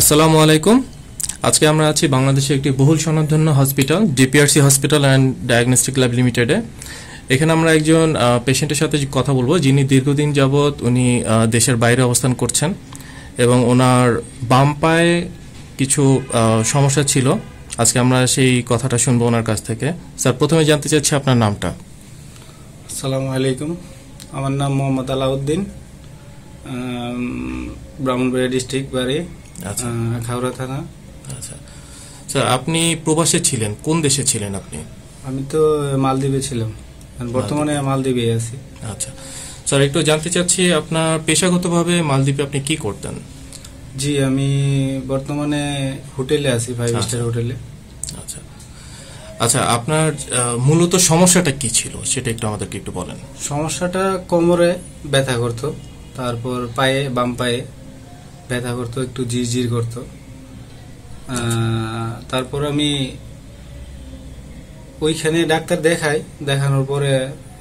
আসসালামু আলাইকুম। আজকে আমরা আছি বাংলাদেশে একটি বহুল স্বনামধন্য hospital DPRC hospital and diagnostic lab লিমিটেডে। এখানে আমরা একজন পেশেন্টের সাথে কথা বলবো যিনি দীর্ঘদিন যাবৎ উনি দেশের বাইরে অবস্থান করছেন এবং ওনার বাম পায়ে কিছু সমস্যা ছিল। আজকে আমরা সেই কথাটা শুনবো ওনার কাছ থেকে। স্যার, প্রথমে জানতে চাচ্ছি আপনার নামটা। আসসালামু আলাইকুম, আমার নাম মোহাম্মদ আলাউদ্দিন, ব্রাহ্মণবাড়িয়া ডিস্ট্রিক্ট, বাড়ি খাওড়া থানা। আচ্ছা স্যার, আপনি প্রবাসে ছিলেন, কোন দেশে ছিলেন আপনি? আমি তো মালদ্বীপে ছিলাম, বর্তমানে মালদ্বীপে আছি। আচ্ছা স্যার, একটু জানতে চাচ্ছি আপনার পেশাগতভাবে মালদ্বীপে আপনি কি করতেন? জি, আমি বর্তমানে হোটেলে আছি, 5 স্টার হোটেলে। আচ্ছা আচ্ছা, আপনার মূলত সমস্যাটা কি ছিল সেটা একটু আমাদেরকে একটু বলেন। সমস্যাটা কোমরে ব্যথা করত, তারপর পায়ে, বাম পায়ে ব্যথা করত, একটু জিরজির করত। তারপর আমি ওইখানে ডাক্তার দেখাই, দেখানোর পরে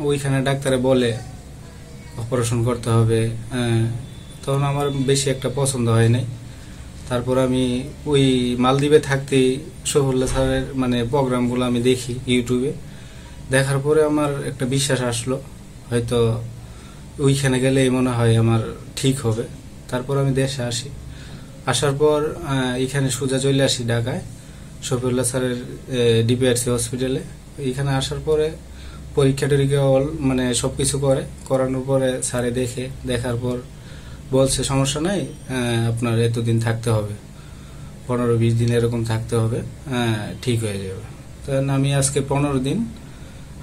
ওইখানে ডাক্তারে বলে অপারেশন করতে হবে। তখন আমার বেশি একটা পছন্দ হয় নাই। তারপর আমি ওই মালদ্বীপে থাকতে সফল্লা স্যারের মানে প্রোগ্রামগুলো আমি দেখি ইউটিউবে, দেখার পরে আমার একটা বিশ্বাস আসলো হয়তো ওইখানে গেলে মনে হয় আমার ঠিক হবে। তারপর আমি দেশে আসি, আসার পর এখানে সোজা চলে আসি ঢাকায় সফিউল্লাহ স্যারের ডিপিআরসি হসপিটালে। এখানে আসার পরে পরীক্ষা টরীক্ষা মানে সব কিছু করে, করানোর পরে স্যারে দেখার পর বলছে সমস্যা নাই, আপনার এতদিন থাকতে হবে, 15-20 দিন এরকম থাকতে হবে, ঠিক হয়ে যাবে। তখন আমি আজকে 15 দিন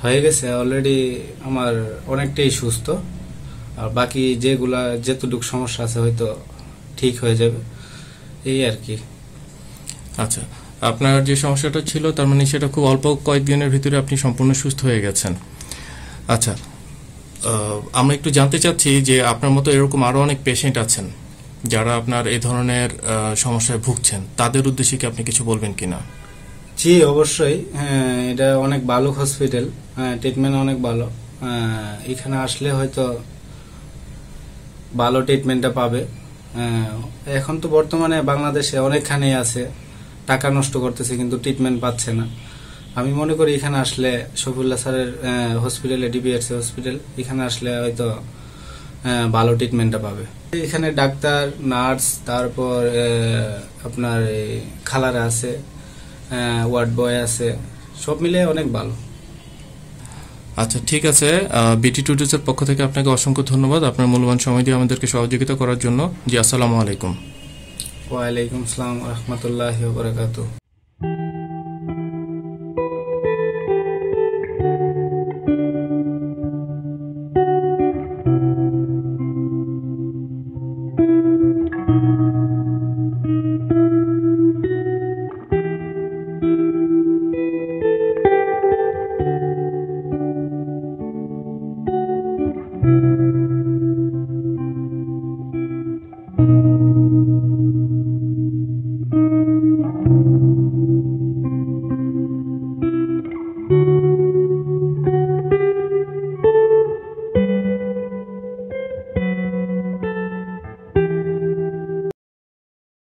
হয়ে গেছে অলরেডি, আমার অনেকটাই সুস্থ। আর বাকি যেগুলা যেতটুকু সমস্যা আছে হয়তো ঠিক হয়ে যাবে, এই আর কি। আচ্ছা, আপনার যে সমস্যাটা ছিল তার মানে সেটা খুব অল্প কয়েকদিনের ভিতরে আপনি সম্পূর্ণ সুস্থ হয়ে গেছেন। আচ্ছা, আমরা একটু জানতে চাচ্ছি যে আপনার মতো এরকম আরও অনেক পেশেন্ট আছেন যারা আপনার এই ধরনের সমস্যায় ভুগছেন, তাদের উদ্দেশ্যে কি আপনি কিছু বলবেন কিনা? জি অবশ্যই, এটা অনেক ভালো হসপিটাল, ট্রিটমেন্ট অনেক ভালো। এখানে আসলে হয়তো ভালো ট্রিটমেন্টটা পাবে। এখন তো বর্তমানে বাংলাদেশে অনেকখানি আছে, টাকা নষ্ট করতেছে কিন্তু ট্রিটমেন্ট পাচ্ছে না। আমি মনে করি এখানে আসলে সফিউল্লাহ স্যারের হসপিটালে, ডিপিআরসি হসপিটাল, এখানে আসলে হয়তো ভালো ট্রিটমেন্টটা পাবে। এখানে ডাক্তার, নার্স, তারপর আপনার খালারা আছে, ওয়ার্ড বয় আছে, সব মিলে অনেক ভালো। আচ্ছা ঠিক আছে, বিটি টুডেজের পক্ষ থেকে আপনাকে অসংখ্য ধন্যবাদ আপনার মূল্যবান সময় দিয়ে আমাদেরকে সহযোগিতা করার জন্য। জি, আসসালামু আলাইকুম। ওয়ালাইকুম আসসালাম ওয়া রাহমাতুল্লাহি ওয়া বারাকাতুহু।